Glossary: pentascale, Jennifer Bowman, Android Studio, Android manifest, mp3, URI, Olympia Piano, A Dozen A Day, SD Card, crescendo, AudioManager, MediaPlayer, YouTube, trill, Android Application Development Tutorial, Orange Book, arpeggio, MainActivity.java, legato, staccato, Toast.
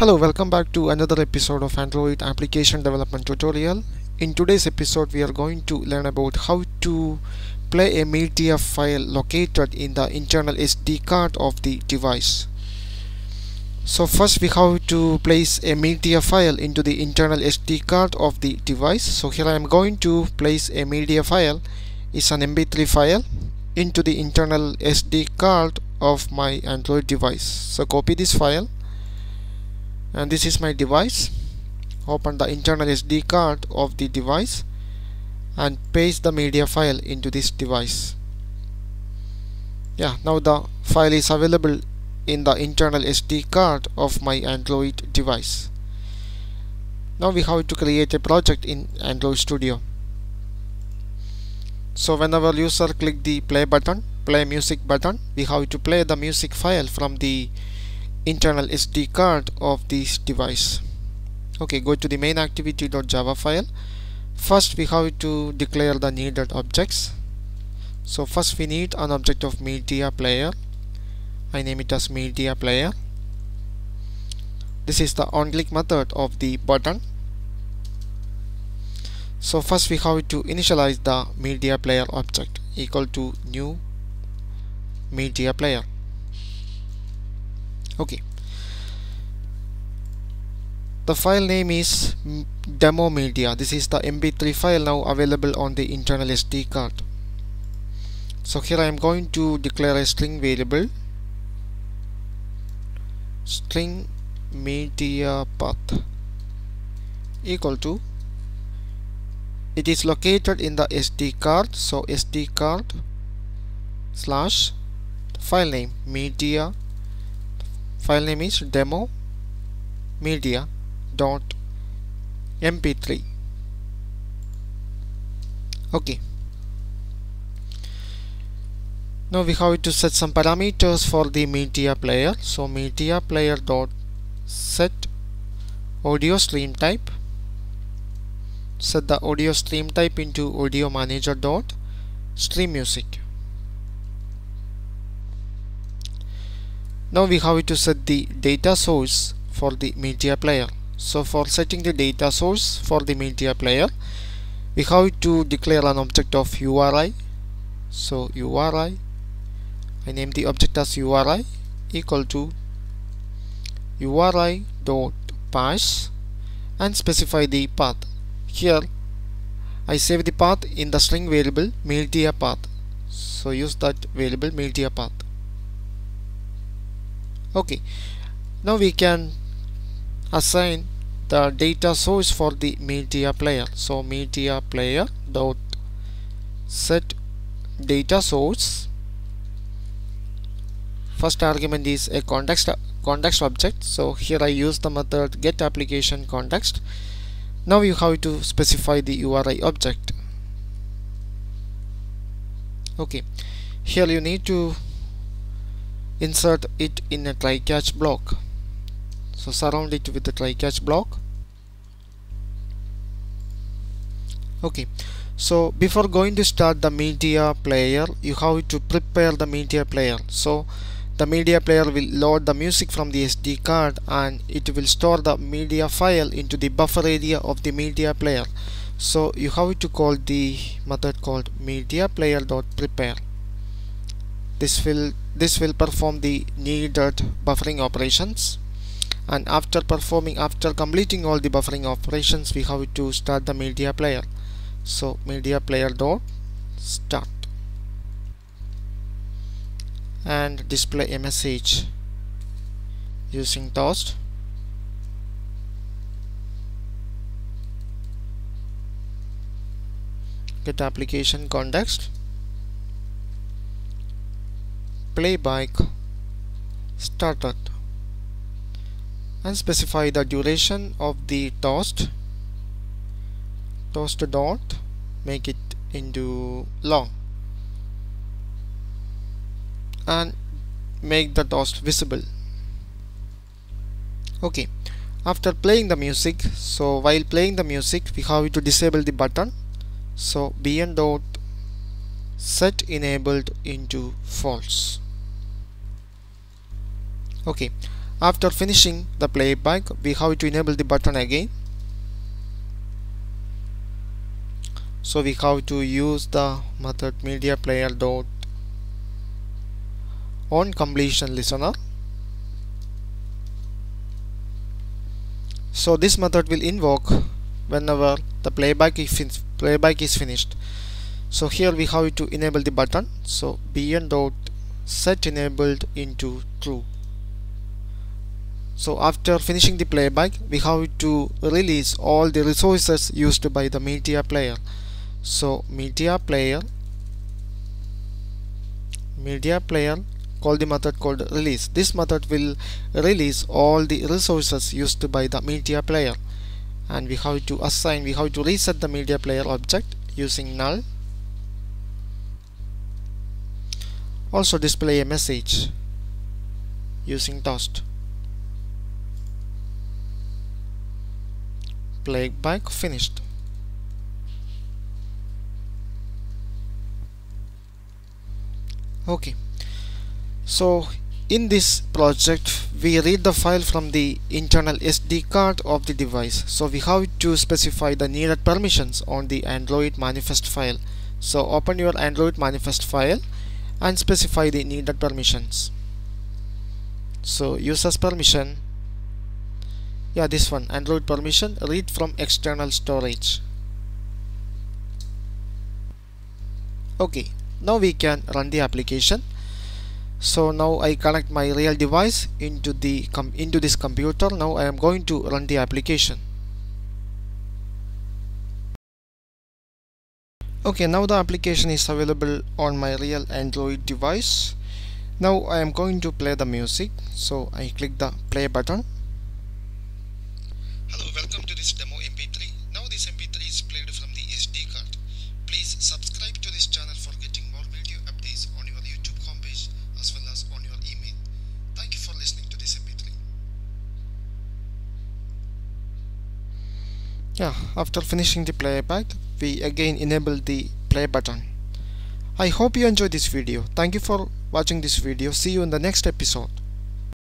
Hello, welcome back to another episode of Android Application Development Tutorial. In today's episode, we are going to learn about how to play a media file located in the internal SD card of the device. So first we have to place a media file into the internal SD card of the device. So here I am going to place a media file. It's an mp3 file into the internal SD card of my Android device. So copy this file. And this is my device. Open the internal SD card of the device and paste the media file into this device. Now the file is available in the internal SD card of my Android device. Now we have to create a project in Android Studio. So whenever user click the play button, play music button, we have to play the music file from the internal SD card of this device. Okay, go to the MainActivity.java file. First we have to declare the needed objects. So first we need an object of media player. I name it as media player. This is the onClick method of the button. So first we have to initialize the media player object equal to new media player. Okay, the file name is demo media. This is the mp3 file now available on the internal SD card. So here I am going to declare a string variable, string media path equal to, it is located in the SD card, so SD card slash file name media. File name is demo media dot mp3. Okay, now we have to set some parameters for the media player. So media player dot set audio stream type, set the audio stream type into audio manager dot stream music. Now we have to set the data source for the media player. So for setting the data source for the media player, we have to declare an object of URI. So URI, I name the object as URI equal to URI.parse and specify the path. Here I save the path in the string variable media path. So use that variable media path. Okay, now we can assign the data source for the media player. So media player dot set data source. First argument is a context object. So here I use the method get application context. Now you have to specify the URI object. Okay, here you need to insert it in a try-catch block. So surround it with the try-catch block. Okay, so before going to start the media player, you have to prepare the media player. So the media player will load the music from the SD card and it will store the media file into the buffer area of the media player. So you have to call the method called MediaPlayer.prepare. This will perform the needed buffering operations, and after completing all the buffering operations, we have to start the media player. So media player dot start and display a message using Toast. Get application context. Playback started and specify the duration of the toast dot, make it into long and make the toast visible. Okay, after playing the music, so while playing the music we have to disable the button. So bn dot set enabled into false. Okay, After finishing the playback, we have to enable the button again. So we have to use the method MediaPlayer dot on completion listener. So this method will invoke whenever the playback is finished. So here we have to enable the button. So bn dot set enabled into true. So after finishing the playback, we have to release all the resources used by the MediaPlayer. So MediaPlayer, call the method called release. This method will release all the resources used by the MediaPlayer, and we have to reset the MediaPlayer object using null. Also display a message using Toast. Playback finished. Okay, so in this project we read the file from the internal SD card of the device. So we have to specify the needed permissions on the Android manifest file. So open your Android manifest file and specify the needed permissions. So user's permission, this one, Android permission, read from external storage. Okay, now we can run the application. So now I connect my real device into this computer. Now I am going to run the application. Okay, now the application is available on my real Android device. Now I am going to play the music. So I click the play button. Hello, welcome to this demo mp3. Now this mp3 is played from the SD card. Please subscribe to this channel for getting more video updates on your YouTube homepage as well as on your email. Thank you for listening to this mp3. After finishing the playback, we again enable the play button. I hope you enjoyed this video. Thank you for watching this video. See you in the next episode.